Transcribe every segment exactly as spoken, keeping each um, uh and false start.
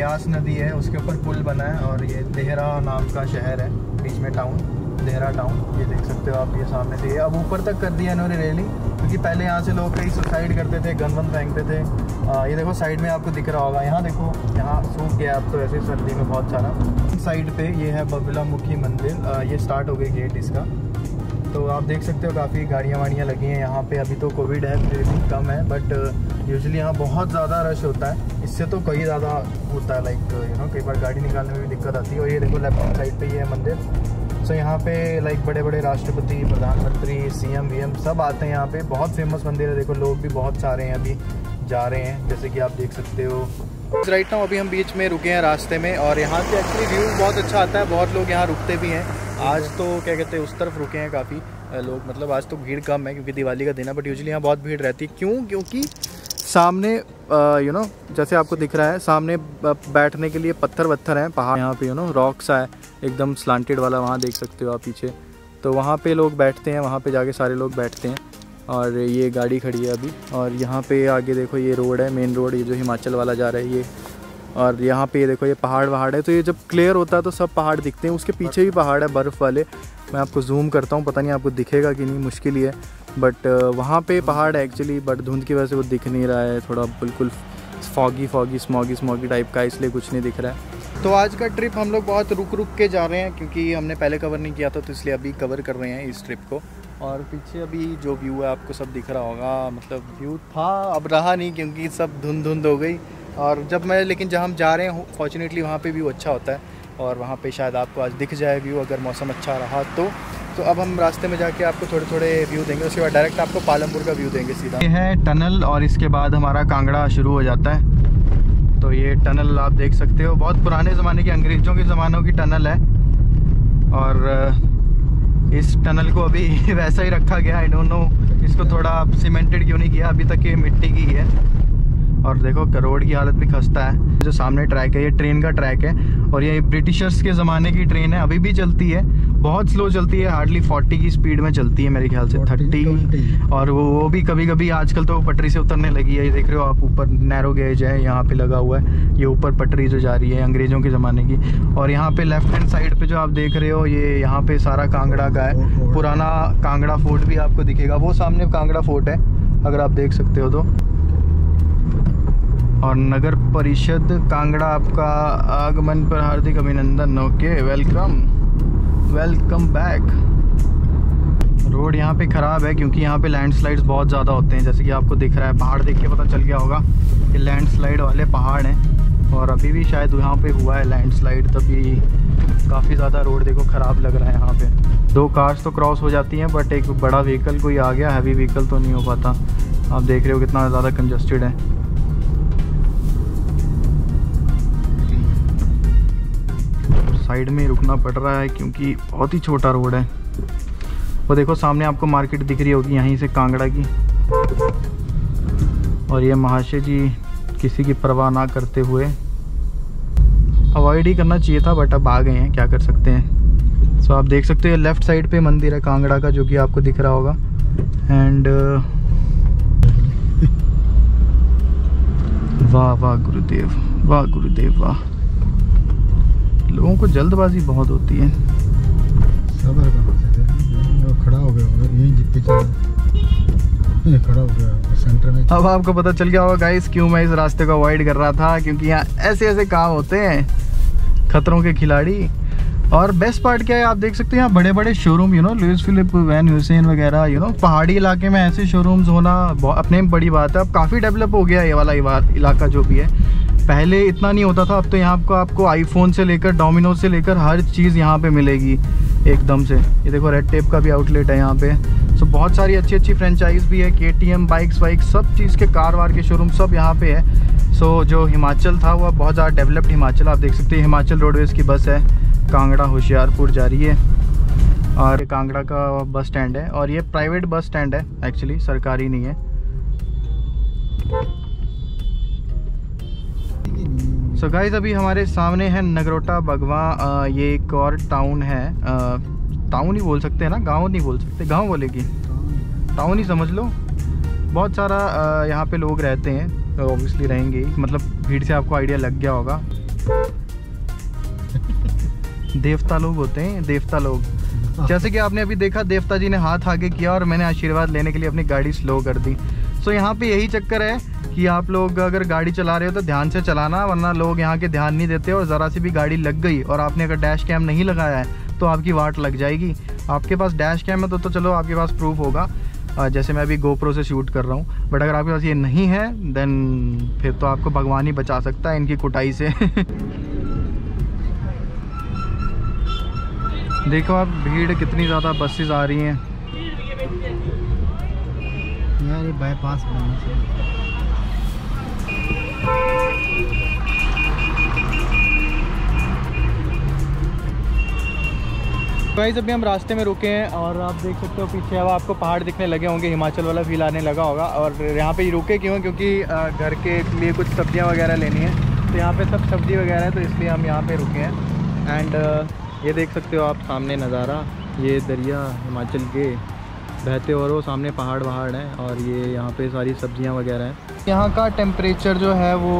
ब्यास नदी है उसके ऊपर पुल बना है और ये देहरा नाम का शहर है, बीच में टाउन देहरा टाउन, ये देख सकते हो आप, ये सामने से। अब ऊपर तक कर दिया इन्होंने रेलिंग, क्योंकि पहले यहाँ से लोग कई सुसाइड करते थे, गन वन फेंकते थे। आ, ये देखो साइड में आपको दिख रहा होगा, यहाँ देखो यहाँ सूख गया अब तो ऐसे सर्दी में बहुत सारा। साइड पे ये है बगुलामुखी मंदिर, आ, ये स्टार्ट हो गई गेट इसका, तो आप देख सकते हो काफ़ी गाड़ियाँ वाड़ियाँ लगी हैं यहाँ पे। अभी तो कोविड है फिर भी कम है, बट यूजुअली यहाँ बहुत ज़्यादा रश होता है, इससे तो कई ज़्यादा होता है, लाइक यू नो कई बार गाड़ी निकालने में भी दिक्कत आती है। और ये देखो लेफ्ट साइड पे ये है मंदिर। सो so, यहाँ पे लाइक बड़े बड़े राष्ट्रपति, प्रधानमंत्री, सी एम वी एम सब आते हैं यहाँ पे, बहुत फेमस मंदिर है। देखो लोग भी बहुत सारे हैं, अभी जा रहे हैं जैसे कि आप देख सकते हो। राइट नाउ अभी हम बीच में रुके हैं रास्ते में, और यहाँ से एक्चुअली व्यू बहुत अच्छा आता है, बहुत लोग यहाँ रुकते भी हैं। आज तो क्या कहते हैं उस तरफ रुके हैं काफ़ी लोग, मतलब आज तो भीड़ कम है क्योंकि दिवाली का दिन है, बट यूजुअली यहाँ बहुत भीड़ रहती है। क्यों? क्योंकि सामने यू नो जैसे आपको दिख रहा है सामने बैठने के लिए पत्थर वत्थर हैं, पहाड़ यहाँ पे यू नो रॉक्स है एकदम स्लांटेड वाला, वहाँ देख सकते हो आप पीछे, तो वहाँ पे लोग बैठते हैं, वहाँ पे जाके सारे लोग बैठते हैं। और ये गाड़ी खड़ी है अभी, और यहाँ पे आगे देखो ये रोड है, मेन रोड, ये जो हिमाचल वाला जा रहा है ये। और यहाँ पे ये देखो ये पहाड़ वहाड़ है, तो ये जब क्लियर होता है तो सब पहाड़ दिखते हैं। उसके पीछे भी पहाड़ है बर्फ़ वाले, मैं आपको जूम करता हूँ, पता नहीं आपको दिखेगा कि नहीं, मुश्किल ही है, बट वहाँ पे पहाड़ है एक्चुअली, बट धुंध की वजह से वो दिख नहीं रहा है, थोड़ा बिल्कुल foggy foggy smoggy smoggy type का, इसलिए कुछ नहीं दिख रहा है। तो आज का ट्रिप हम लोग बहुत रुक रुक के जा रहे हैं, क्योंकि हमने पहले कवर नहीं किया था, तो इसलिए अभी कवर कर रहे हैं इस ट्रिप को। और पीछे अभी जो व्यू है आपको सब दिख रहा होगा, मतलब व्यू था अब रहा नहीं क्योंकि सब धुंध धुंध हो गई। और जब मैं लेकिन जहाँ हम जा रहे हैं फॉर्चुनेटली वहाँ पे व्यू अच्छा होता है, और वहाँ पे शायद आपको आज दिख जाए व्यू अगर मौसम अच्छा रहा तो। तो अब हम रास्ते में जाके आपको थोड़े थोड़े व्यू देंगे, उसके बाद डायरेक्ट आपको पालमपुर का व्यू देंगे सीधा। ये है टनल और इसके बाद हमारा कांगड़ा शुरू हो जाता है, तो ये टनल आप देख सकते हो, बहुत पुराने ज़माने की, अंग्रेज़ों के ज़मानों की टनल है। और इस टनल को अभी वैसा ही रखा गया, आई डोंट नो इसको थोड़ा सीमेंटेड क्यों नहीं किया, अभी तक ये मिट्टी की ही है। और देखो रोड की हालत भी खस्ता है, जो सामने ट्रैक है ये ट्रेन का ट्रैक है, और ये ब्रिटिशर्स के ज़माने की ट्रेन है, अभी भी चलती है, बहुत स्लो चलती है, हार्डली चालीस की स्पीड में चलती है मेरे ख्याल से तीस, और वो वो भी कभी कभी आजकल तो पटरी से उतरने लगी है। ये देख रहे हो आप ऊपर नैरो गेज है यहाँ पे लगा हुआ है, ये ऊपर पटरी जो जा रही है अंग्रेज़ों के ज़माने की। और यहाँ पे लेफ्ट हैंड साइड पे जो आप देख रहे हो ये यहाँ पे सारा कांगड़ा का है, पुराना कांगड़ा फोर्ट भी आपको दिखेगा, वो सामने कांगड़ा फोर्ट है अगर आप देख सकते हो तो। और नगर परिषद कांगड़ा, आपका आगमन पर हार्दिक अभिनंदन। Okay welcome welcome back. Road यहाँ पे ख़राब है क्योंकि यहाँ पे लैंडस्लाइड्स बहुत ज़्यादा होते हैं, जैसे कि आपको दिख रहा है, पहाड़ देख के पता चल गया होगा कि लैंडस्लाइड वाले पहाड़ हैं, और अभी भी शायद यहाँ पे हुआ है लैंडस्लाइड, तभी काफ़ी ज़्यादा रोड देखो ख़राब लग रहा है। यहाँ पे दो कार्स तो क्रॉस हो जाती हैं, बट एक बड़ा व्हीकल कोई आ गया, हैवी व्हीकल तो नहीं हो पाता। आप देख रहे हो कितना ज़्यादा कंजस्टेड है। साइड में रुकना पड़ रहा है क्योंकि बहुत ही छोटा रोड है। वो देखो सामने आपको मार्केट दिख रही होगी, यहीं से कांगड़ा की। और ये महाशय जी किसी की परवाह ना करते हुए, अवॉइड ही करना चाहिए था बट अब आ गए हैं, क्या कर सकते हैं। सो आप देख सकते हो लेफ्ट साइड पे मंदिर है कांगड़ा का, जो कि आपको दिख रहा होगा। एंड वाह वाह गुरुदेव, वाह गुरुदेव वाह। लोगों को जल्दबाजी बहुत होती है, सबर खड़ा हो गया यहीं खड़ा हो गया सेंटर में। अब आपको पता चल गया होगा गाइस क्यों मैं इस रास्ते को अवॉइड कर रहा था, क्योंकि यहाँ ऐसे ऐसे काम होते हैं, खतरों के खिलाड़ी। और बेस्ट पार्ट क्या है, आप देख सकते हो यहाँ बड़े बड़े showroom, you know Louis Philippe Van Heusen वगैरह, यू नो पहाड़ी इलाके में ऐसे शोरूम्स होना अपने में बड़ी बात है। अब काफ़ी डेवलप हो गया ये वाला इलाका जो भी है, पहले इतना नहीं होता था। अब तो यहाँ आपको आपको आईफोन से लेकर डोमिनोज से लेकर हर चीज़ यहाँ पे मिलेगी एकदम से। ये देखो रेड टेप का भी आउटलेट है यहाँ पे। सो बहुत सारी अच्छी अच्छी फ्रेंचाइज भी है, केटीएम बाइक्स वाइक सब चीज़ के, कार वार के शोरूम सब यहाँ पे है। सो जो हिमाचल था वो बहुत ज़्यादा डेवलप्ड हिमाचल, आप देख सकते हैं हिमाचल रोडवेज़ की बस है, कांगड़ा होशियारपुर जा रही है। और कांगड़ा का बस स्टैंड है, और ये प्राइवेट बस स्टैंड है एक्चुअली, सरकारी नहीं है। सो so गाइज अभी हमारे सामने है नगरोटा बगवा, ये एक और टाउन है, टाउन ही बोल सकते हैं ना, गांव नहीं बोल सकते, गांव बोलेगी, टाउन ही समझ लो। बहुत सारा यहाँ पे लोग रहते हैं, ऑब्वियसली रहेंगे, मतलब भीड़ से आपको आइडिया लग गया होगा। देवता लोग होते हैं, देवता लोग। जैसे कि आपने अभी देखा देवता जी ने हाथ आगे किया और मैंने आशीर्वाद लेने के लिए अपनी गाड़ी स्लो कर दी। सो यहाँ पे यही चक्कर है कि आप लोग अगर गाड़ी चला रहे हो तो ध्यान से चलाना, वरना लोग यहाँ के ध्यान नहीं देते और ज़रा सी भी गाड़ी लग गई और आपने अगर डैश कैम नहीं लगाया है तो आपकी वाट लग जाएगी। आपके पास डैश कैम है तो, तो चलो आपके पास प्रूफ होगा, जैसे मैं अभी GoPro से शूट कर रहा हूँ, बट अगर आपके पास ये नहीं है देन फिर तो आपको भगवान ही बचा सकता है इनकी कुटाई से। देखो आप भीड़ कितनी ज़्यादा बसेस आ रही हैं यार, ये बाईपास बनने से। गाइस अभी हम रास्ते में रुके हैं और आप देख सकते हो पीछे अब आपको पहाड़ दिखने लगे होंगे, हिमाचल वाला फील आने लगा होगा। और यहाँ पे रुके क्यों हैं, क्योंकि घर के लिए कुछ सब्जियाँ वगैरह लेनी है, तो यहाँ पे सब सब्जी वगैरह है तो इसलिए हम यहाँ पे रुके हैं। एंड ये देख सकते हो आप सामने नज़ारा, ये दरिया हिमाचल के बहते और वो सामने पहाड़ वहाड़ हैं और ये यहाँ पर सारी सब्जियाँ वगैरह हैं। यहाँ का टेम्परेचर जो है वो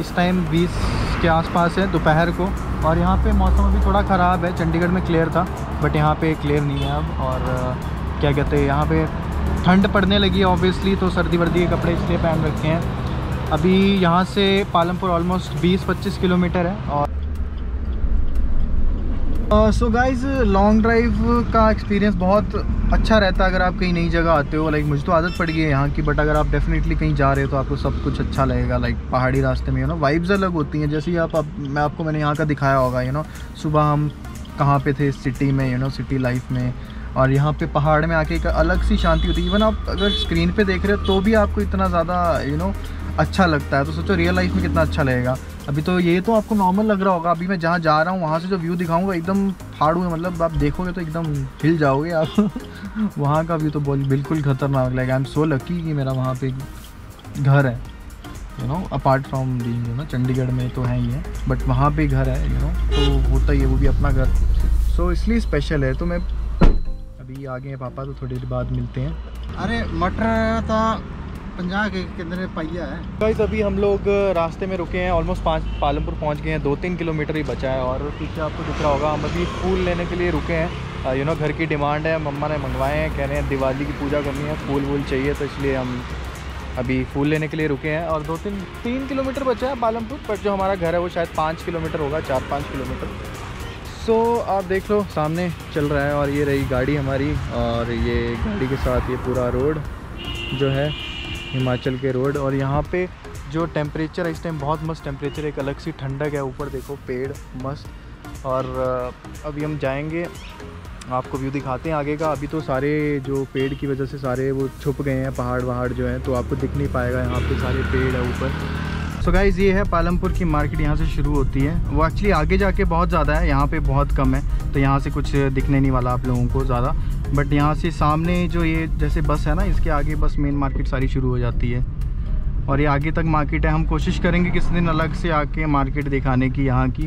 इस टाइम बीस के आसपास है दोपहर को, और यहाँ पे मौसम अभी थोड़ा ख़राब है। चंडीगढ़ में क्लियर था बट यहाँ पे क्लियर नहीं है अब। और क्या कहते हैं, यहाँ पे ठंड पड़ने लगी है ऑब्वियसली, तो सर्दी वर्दी के कपड़े इसलिए पहन रखे हैं। अभी यहाँ से पालमपुर ऑलमोस्ट बीस पच्चीस किलोमीटर है। और सो गाइज़ लॉन्ग ड्राइव का एक्सपीरियंस बहुत अच्छा रहता है अगर आप कहीं नई जगह आते हो। लाइक मुझे तो आदत पड़ गई है यहाँ की, बट अगर आप डेफिनेटली कहीं जा रहे हो तो आपको सब कुछ अच्छा लगेगा। लाइक पहाड़ी रास्ते में यू नो वाइब्स अलग होती हैं। जैसे ही आप, आप मैं आपको मैंने यहाँ का दिखाया होगा यू नो सुबह हम कहाँ पे थे सिटी में, यू नो सिटी लाइफ में, और यहाँ पे पहाड़ में आके एक अलग सी शांति होती है। इवन आप अगर स्क्रीन पे देख रहे हो तो भी आपको इतना ज़्यादा यू नो अच्छा लगता है, तो सोचो रियल लाइफ में कितना अच्छा लगेगा। अभी तो ये तो आपको नॉर्मल लग रहा होगा, अभी मैं जहाँ जा रहा हूँ वहाँ से जो व्यू दिखाऊँगा एकदम फाड़ू है, मतलब आप देखोगे तो एकदम हिल जाओगे आप। वहाँ का व्यू तो बिल्कुल खतरनाक लगेगा। आई एम सो लकी कि मेरा वहाँ पे घर है you know, apart from the you know Chandigarh में तो है ही है, बट वहाँ पे घर है यू नो, तो होता ही है वो भी अपना घर, सो इसलिए स्पेशल है। तो मैं अभी आ गए हैं पापा, तो थोड़ी देर बाद मिलते हैं। अरे मटर था पंजाब के कितने पहिया है। गाइस अभी हम लोग रास्ते में रुके हैं, ऑलमोस्ट पाँच पालमपुर पहुंच गए हैं, दो तीन किलोमीटर ही बचा है। और पीछे आपको दिख रहा होगा हम अभी फूल लेने के लिए रुके हैं, यू नो घर की डिमांड है, मम्मा ने मंगवाए हैं, कह रहे हैं दिवाली की पूजा करनी है, फूल वूल चाहिए, तो इसलिए हम अभी फूल लेने के लिए रुके हैं। और दो तीन तीन किलोमीटर बचा है पालमपुर, पर जो हमारा घर है वो शायद पाँच किलोमीटर होगा, चार पाँच किलोमीटर। सो आप देख लो सामने चल रहा है, और ये रही गाड़ी हमारी, और ये गाड़ी के साथ ये पूरा रोड जो है हिमाचल के रोड। और यहाँ पे जो टेम्परेचर है इस टाइम बहुत मस्त टेम्परेचर, एक अलग सी ठंडक है, ऊपर देखो पेड़ मस्त। और अभी हम जाएंगे, आपको व्यू दिखाते हैं आगे का। अभी तो सारे जो पेड़ की वजह से सारे वो छुप गए हैं पहाड़ वहाड़ जो हैं, तो आपको दिख नहीं पाएगा यहाँ पे सारे पेड़ है ऊपर। सो गाइज़ ये है पालमपुर की मार्केट, यहाँ से शुरू होती है, वो एक्चुअली आगे जाके बहुत ज़्यादा है, यहाँ पर बहुत कम है, तो यहाँ से कुछ दिखने नहीं वाला आप लोगों को ज़्यादा। बट यहाँ से सामने जो ये जैसे बस है ना, इसके आगे बस मेन मार्केट सारी शुरू हो जाती है, और ये आगे तक मार्केट है। हम कोशिश करेंगे किसी दिन अलग से आके मार्केट दिखाने की यहाँ की,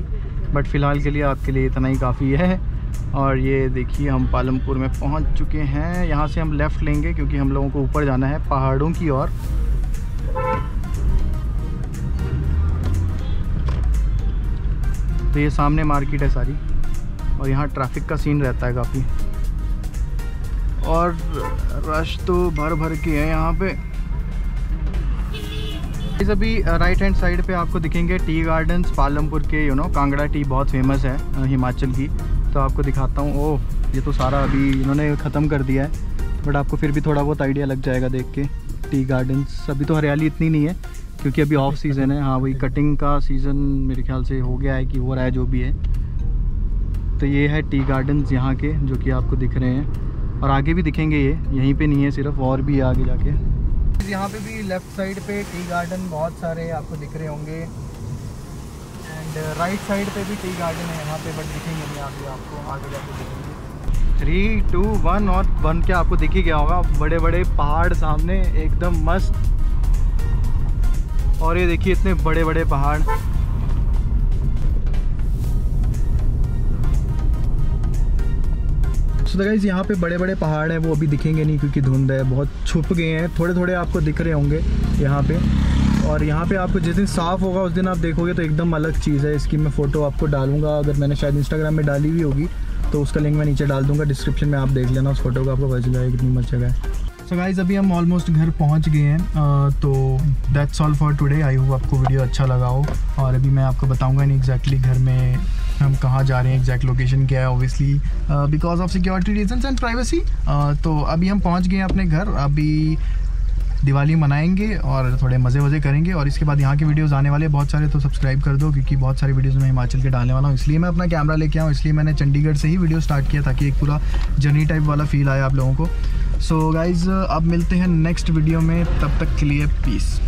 बट फ़िलहाल के लिए आपके लिए इतना ही काफ़ी है। और ये देखिए हम पालमपुर में पहुँच चुके हैं, यहाँ से हम लेफ़्ट लेंगे क्योंकि हम लोगों को ऊपर जाना है पहाड़ों की ओर। तो ये सामने मार्केट है सारी, और यहाँ ट्रैफिक का सीन रहता है काफ़ी, और रश तो भर भर के है यहाँ पे। इस अभी राइट हैंड साइड पे आपको दिखेंगे टी गार्डन्स पालमपुर के, यू नो कांगड़ा टी बहुत फेमस है हिमाचल की, तो आपको दिखाता हूँ। ओह ये तो सारा अभी इन्होंने ख़त्म कर दिया है, बट आपको फिर भी थोड़ा बहुत आइडिया लग जाएगा देख के। टी गार्डन्स अभी तो हरियाली इतनी नहीं है क्योंकि अभी ऑफ सीज़न है। हाँ वही कटिंग का सीज़न मेरे ख्याल से हो गया है कि हो रहा है जो भी है। तो ये है टी गार्डन्स यहाँ के जो कि आपको दिख रहे हैं, और आगे भी दिखेंगे, ये यहीं पे नहीं है सिर्फ, और भी आगे जाके। यहाँ पे भी लेफ़्ट साइड पे टी गार्डन बहुत सारे आपको दिख रहे होंगे, एंड राइट साइड पे भी टी गार्डन है यहाँ पे, बट दिखेंगे नहीं आगे आपको, आगे जाके दिखेंगे। थ्री टू वन और वन क्या आपको दिख ही गया होगा, बड़े बड़े पहाड़ सामने एकदम मस्त। और ये देखिए इतने बड़े बड़े पहाड़, तो गाइस यहाँ पे बड़े बड़े पहाड़ हैं, वो अभी दिखेंगे नहीं क्योंकि धुंध है, बहुत छुप गए हैं, थोड़े थोड़े आपको दिख रहे होंगे यहाँ पे। और यहाँ पे आपको जिस दिन साफ़ होगा उस दिन आप देखोगे तो एकदम अलग चीज़ है। इसकी मैं फ़ोटो आपको डालूंगा, अगर मैंने शायद इंस्टाग्राम में डाली हुई होगी तो उसका लिंक मैं नीचे डाल दूँगा डिस्क्रिप्शन में, आप देख लेना उस फोटो का, आपको पता चलेगा कितनी मस्त जगह है। सो गाइज़ अभी हम ऑलमोस्ट घर पहुँच गए हैं, तो that's all for today. I hope आपको वीडियो अच्छा लगा हो। और अभी मैं आपको बताऊँगा नहीं एग्जैक्टली घर में हम कहाँ जा रहे हैं, एग्जैक्ट लोकेशन क्या है, obviously because of security reasons and privacy. तो अभी हम पहुँच गए हैं अपने घर, अभी दिवाली मनाएंगे और थोड़े मज़े वज़े करेंगे। और इसके बाद यहाँ के वीडियोस आने वाले बहुत सारे, तो सब्सक्राइब कर दो क्योंकि बहुत सारे वीडियोस मैं हिमाचल के डालने वाला हूँ। इसलिए मैं अपना कैमरा लेके आऊँ, इसलिए मैंने चंडीगढ़ से ही वीडियो स्टार्ट किया ताकि एक पूरा जर्नी टाइप वाला फील आया आप लोगों को। सो गाइज़ अब मिलते हैं नेक्स्ट वीडियो में, तब तक के लिए पीस।